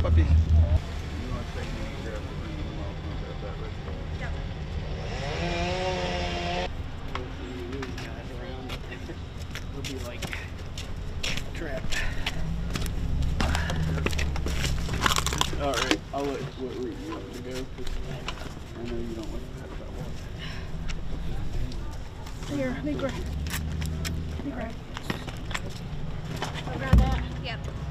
puppy. Be like trapped. Alright, I'll let what route you want to go. I know you don't like that one. Here, let me grab. Let me grab. I'll grab that. Yep.